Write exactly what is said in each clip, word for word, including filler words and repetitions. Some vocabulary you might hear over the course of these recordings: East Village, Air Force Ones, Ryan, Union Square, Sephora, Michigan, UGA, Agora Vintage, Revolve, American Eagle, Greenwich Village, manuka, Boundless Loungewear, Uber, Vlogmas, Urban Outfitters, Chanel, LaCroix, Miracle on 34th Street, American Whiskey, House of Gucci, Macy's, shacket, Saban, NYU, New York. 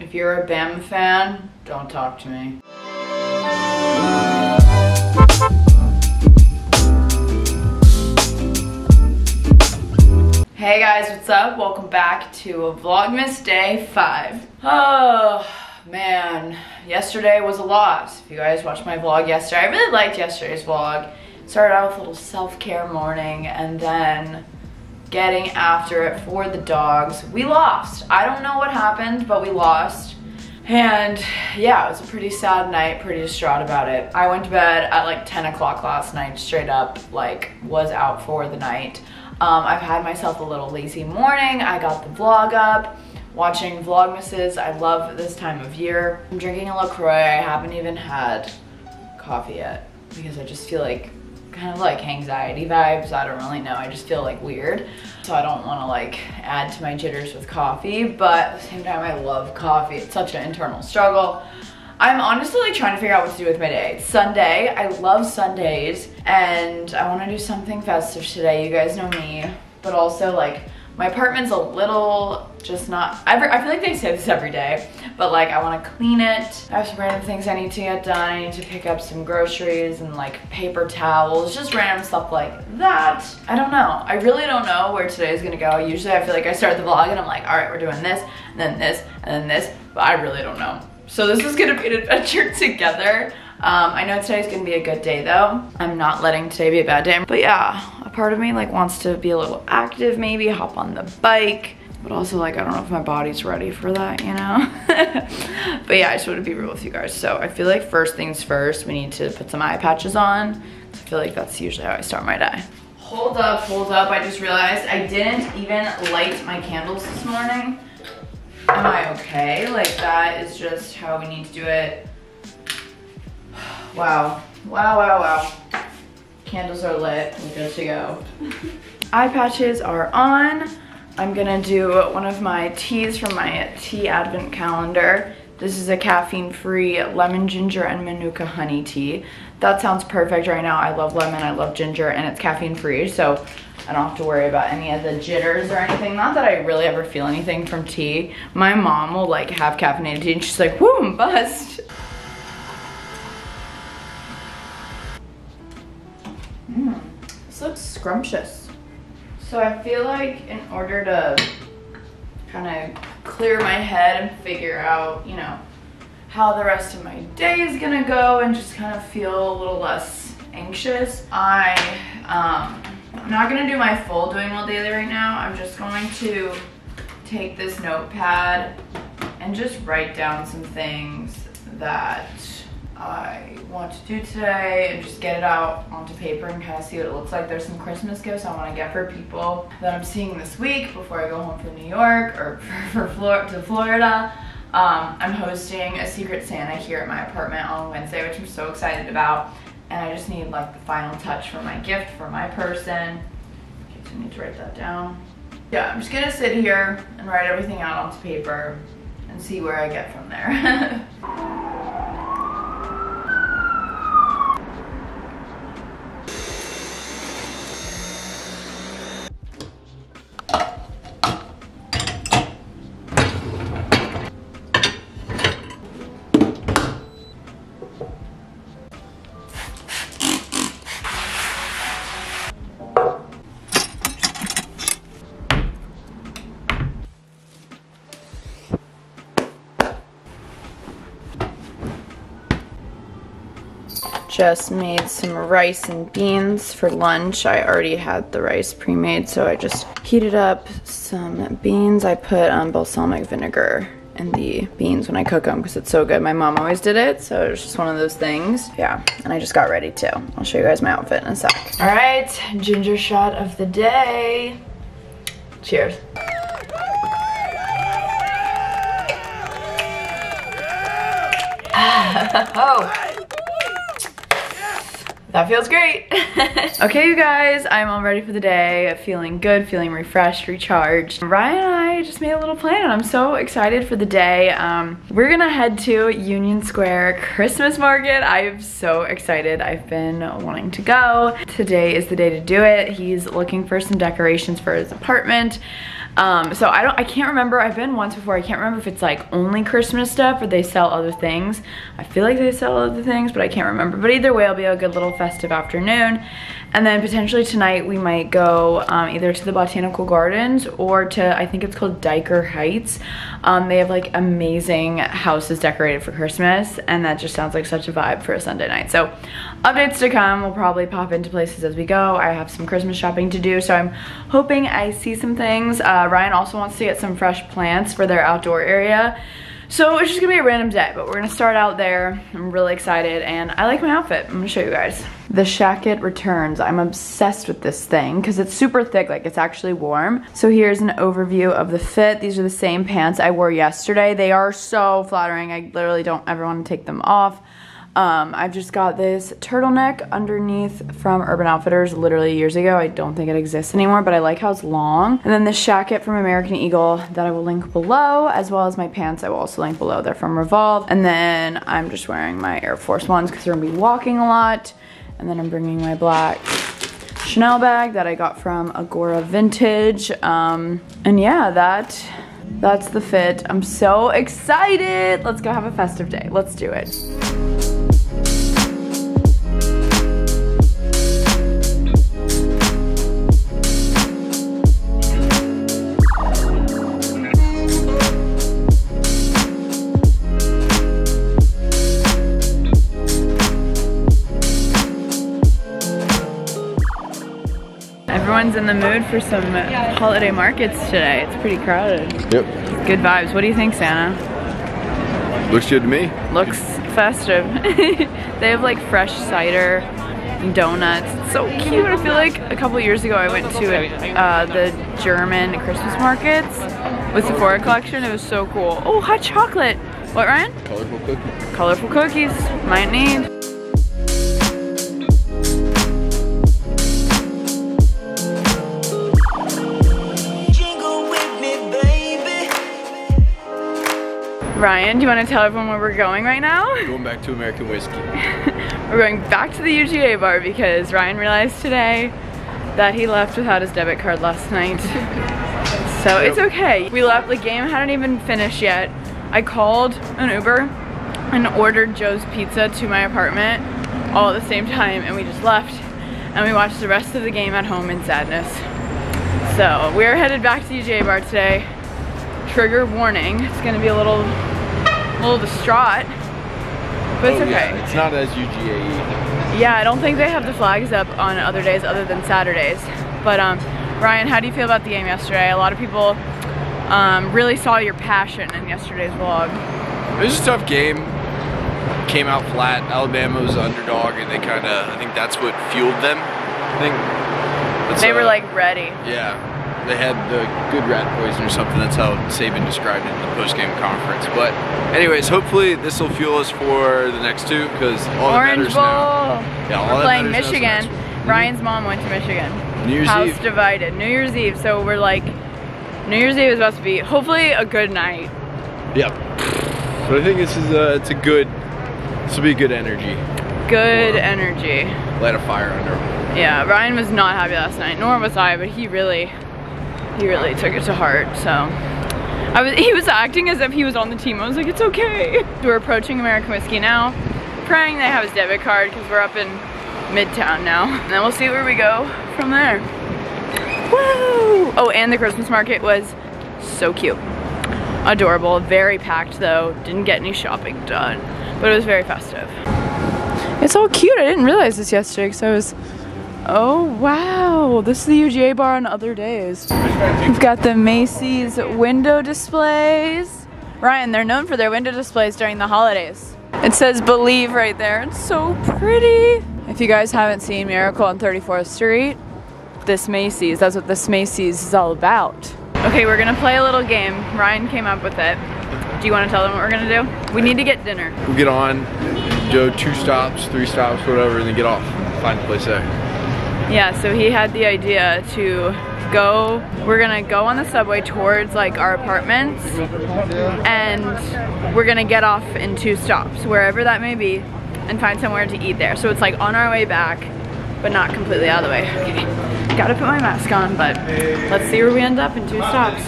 If you're a B A M fan, don't talk to me. Hey guys, what's up? Welcome back to Vlogmas Day five. Oh man, yesterday was a lot. If you guys watched my vlog yesterday, I really liked yesterday's vlog. Started out with a little self-care morning and then getting after it for the dogs. We lost. I don't know what happened, but we lost. And yeah, it was a pretty sad night, pretty distraught about it. I went to bed at like ten o'clock last night, straight up, like was out for the night. Um, I've had myself a little lazy morning. I got the vlog up, watching Vlogmases. I love this time of year. I'm drinking a LaCroix. I haven't even had coffee yet because I just feel like kind of like anxiety vibes. I don't really know. I just feel like weird. So I don't want to like add to my jitters with coffee, but at the same time, I love coffee. It's such an internal struggle. I'm honestly like trying to figure out what to do with my day. It's Sunday. I love Sundays and I want to do something festive today. You guys know me, but also like my apartment's a little just not, every, I feel like they say this every day, but like I want to clean it. I have some random things I need to get done. I need to pick up some groceries and like paper towels, just random stuff like that. I don't know. I really don't know where today is going to go. Usually I feel like I start the vlog and I'm like, all right, we're doing this and then this and then this, but I really don't know. So this is going to be an adventure together. Um, I know today's going to be a good day though. I'm not letting today be a bad day, but yeah. Part of me like wants to be a little active, maybe hop on the bike, but also like I don't know if my body's ready for that, you know. But yeah, I just want to be real with you guys. So I feel like first things first, we need to put some eye patches on. I feel like that's usually how I start my day. Hold up, hold up. I just realized I didn't even light my candles this morning. Am I okay? Like that is just how we need to do it. Wow, wow, wow, wow. Candles are lit, we're good to go. Eye patches are on. I'm gonna do one of my teas from my tea advent calendar. This is a caffeine-free lemon, ginger, and manuka honey tea. That sounds perfect right now. I love lemon, I love ginger, and it's caffeine-free, so I don't have to worry about any of the jitters or anything. Not that I really ever feel anything from tea. My mom will like have caffeinated tea and she's like, whoo, I'm buzzed. Mm, this looks scrumptious. So I feel like in order to kind of clear my head and figure out, you know, how the rest of my day is gonna go and just kind of feel a little less anxious, I, um, I'm not gonna do my full Doing Well Daily right now. I'm just going to take this notepad and just write down some things that I want to do today and just get it out onto paper and kind of see what it looks like. There's some Christmas gifts I want to get for people that I'm seeing this week before I go home from New York or for, for Flor- to Florida. Um, I'm hosting a Secret Santa here at my apartment on Wednesday, which I'm so excited about. And I just need like the final touch for my gift for my person. Okay, so I need to write that down. Yeah, I'm just gonna sit here and write everything out onto paper and see where I get from there. Just made some rice and beans for lunch. I already had the rice pre-made, so I just heated up some beans. I put um, balsamic vinegar in the beans when I cook them because it's so good. My mom always did it, so it's just one of those things. Yeah, and I just got ready too. I'll show you guys my outfit in a sec. All right, ginger shot of the day. Cheers. Oh. That feels great. Okay, you guys, I'm all ready for the day. Feeling good, feeling refreshed, recharged. Ryan and I just made a little plan. I'm so excited for the day. Um, we're gonna head to Union Square Christmas Market. I'm so excited. I've been wanting to go. Today is the day to do it. He's looking for some decorations for his apartment. Um, so I don't, I can't remember, I've been once before, I can't remember if it's like only Christmas stuff or they sell other things. I feel like they sell other things, but I can't remember. But either way, it'll be a good little festive afternoon. And then potentially tonight we might go um, either to the Botanical Gardens or to, I think it's called Dyker Heights. Um, they have like amazing houses decorated for Christmas, and that just sounds like such a vibe for a Sunday night. So updates to come, we'll probably pop into places as we go. I have some Christmas shopping to do, so I'm hoping I see some things. Uh, Ryan also wants to get some fresh plants for their outdoor area. So it's just gonna be a random day, but we're gonna start out there. I'm really excited, and I like my outfit. I'm gonna show you guys. The shacket returns. I'm obsessed with this thing because it's super thick, like it's actually warm. So here's an overview of the fit. These are the same pants I wore yesterday. They are so flattering. I literally don't ever want to take them off. Um, I've just got this turtleneck underneath from Urban Outfitters literally years ago. I don't think it exists anymore, but I like how it's long. And then this jacket from American Eagle that I will link below, as well as my pants I will also link below. They're from Revolve. And then I'm just wearing my Air Force Ones because we're gonna be walking a lot. And then I'm bringing my black Chanel bag that I got from Agora Vintage. Um, and yeah, that that's the fit. I'm so excited. Let's go have a festive day. Let's do it. Everyone's in the mood for some holiday markets today. It's pretty crowded. Yep. Good vibes. What do you think, Santa? Looks good to me. Looks festive. They have like fresh cider, donuts. It's so cute. I feel like a couple years ago I went to a, uh, the German Christmas markets with Sephora collection. It was so cool. Oh, hot chocolate. What, Ryan? Colorful cookies. Colorful cookies. Might need. Ryan, do you want to tell everyone where we're going right now? Going back to American Whiskey. We're going back to the U G A bar because Ryan realized today that he left without his debit card last night. So yep. It's okay. We left, the game hadn't even finished yet. I called an Uber and ordered Joe's Pizza to my apartment all at the same time, and we just left and we watched the rest of the game at home in sadness. So we're headed back to the U G A bar today. Trigger warning, it's gonna be a little a little distraught, but it's oh, okay. Yeah. It's not as U G A either. Yeah, I don't think they have the flags up on other days other than Saturdays. But um, Ryan, how do you feel about the game yesterday? A lot of people um, really saw your passion in yesterday's vlog. It was a tough game. Came out flat. Alabama was the underdog, and they kind of, I think that's what fueled them. I think that's they were uh, like ready. Yeah. They had the good rat poison or something. That's how Saban described it in the post-game conference. But anyways, hopefully this will fuel us for the next two, because all Orange that matters Bowl. Now. Yeah, all we're that playing Michigan. Ryan's mom went to Michigan. New Year's House Eve. Divided. New Year's Eve. So we're like, New Year's Eve is supposed to be hopefully a good night. Yep. But I think this is a, it's a good. This will be good energy. Good or energy. Light a fire under him. Yeah, Ryan was not happy last night. Nor was I, but he really. He really took it to heart, so. I was, he was acting as if he was on the team. I was like, it's okay. We're approaching American Whiskey now, praying they have his debit card because we're up in Midtown now. And then we'll see where we go from there. Woo! Oh, and the Christmas market was so cute. Adorable, very packed though. Didn't get any shopping done, but it was very festive. It's all cute. I didn't realize this yesterday because I was oh wow, this is the U G A bar on other days. We've got the Macy's window displays. Ryan, they're known for their window displays during the holidays. It says Believe right there. It's so pretty. If you guys haven't seen Miracle on thirty-fourth street, this Macy's, that's what this Macy's is all about. Okay, we're gonna play a little game. Ryan came up with it. Do you want to tell them what we're gonna do? We need to get dinner. We'll get on, do two stops, three stops, whatever, and then get off. Find a place there. Yeah, so he had the idea to go, we're gonna go on the subway towards like our apartments, and we're gonna get off in two stops, wherever that may be, and find somewhere to eat there. So it's like on our way back, but not completely out of the way. Gotta put my mask on, but let's see where we end up in two stops.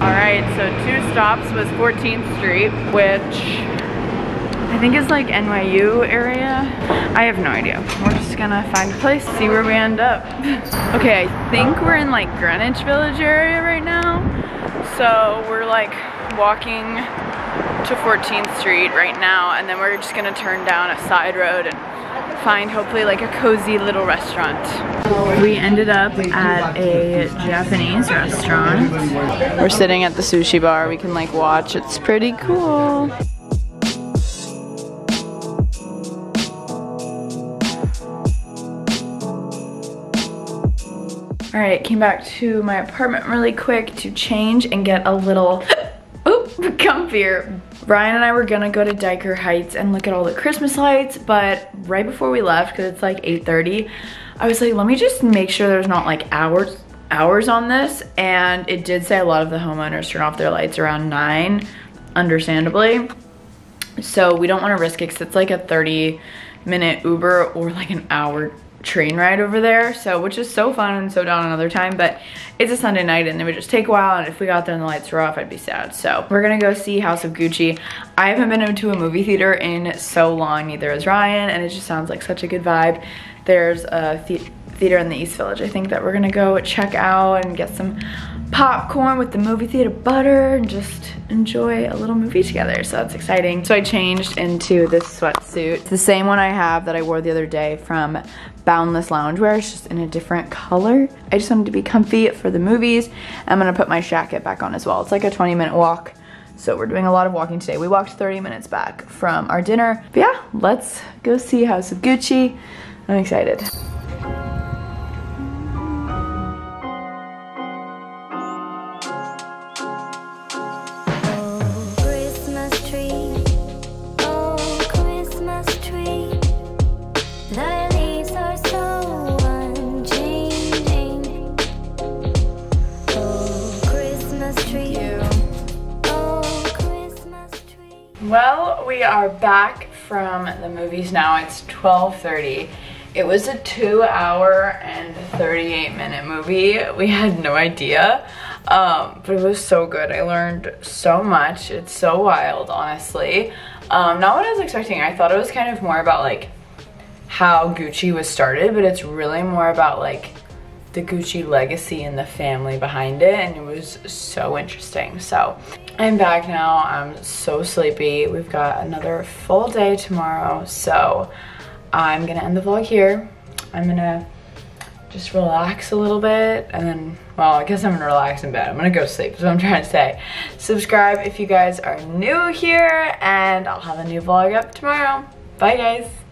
All right, so two stops was fourteenth street, which I think it's like N Y U area. I have no idea. We're just gonna find a place, see where we end up. Okay, I think we're in like Greenwich Village area right now. So we're like walking to fourteenth street right now, and then we're just gonna turn down a side road and find hopefully like a cozy little restaurant. We ended up at a Japanese restaurant. We're sitting at the sushi bar. We can like watch. It's pretty cool. All right, came back to my apartment really quick to change and get a little, oop, comfier. Ryan and I were gonna go to Dyker Heights and look at all the Christmas lights, but right before we left, because it's like eight thirty, I was like, let me just make sure there's not like hours, hours on this, and it did say a lot of the homeowners turn off their lights around nine, understandably. So we don't wanna risk it, because it's like a thirty minute Uber or like an hour train ride over there, so which is so fun and so down another time, but it's a Sunday night and it would just take a while, and if we got there and the lights were off, I'd be sad. So we're gonna go see House of Gucci. I haven't been into a movie theater in so long, neither has Ryan, and it just sounds like such a good vibe. There's a the theater in the East Village, I think, that we're gonna go check out and get some popcorn with the movie theater butter and just enjoy a little movie together, so that's exciting. So I changed into this sweatsuit. It's the same one I have that I wore the other day from Boundless Loungewear. It's just in a different color. I just wanted to be comfy for the movies. I'm gonna put my jacket back on as well. It's like a twenty minute walk, so we're doing a lot of walking today. We walked thirty minutes back from our dinner. But yeah, let's go see House of Gucci. I'm excited. Well, we are back from the movies now. It's twelve thirty. It was a two hour and thirty-eight minute movie. We had no idea, um, but it was so good. I learned so much. It's so wild, honestly. Um, not what I was expecting. I thought it was kind of more about like how Gucci was started, but it's really more about like the Gucci legacy and the family behind it, and it was so interesting. So I'm back now. I'm so sleepy. We've got another full day tomorrow, so I'm gonna end the vlog here. I'm gonna just relax a little bit, and then, well, I guess I'm gonna relax in bed. I'm gonna go sleep, is what I'm trying to say. Subscribe if you guys are new here, and I'll have a new vlog up tomorrow. Bye, guys.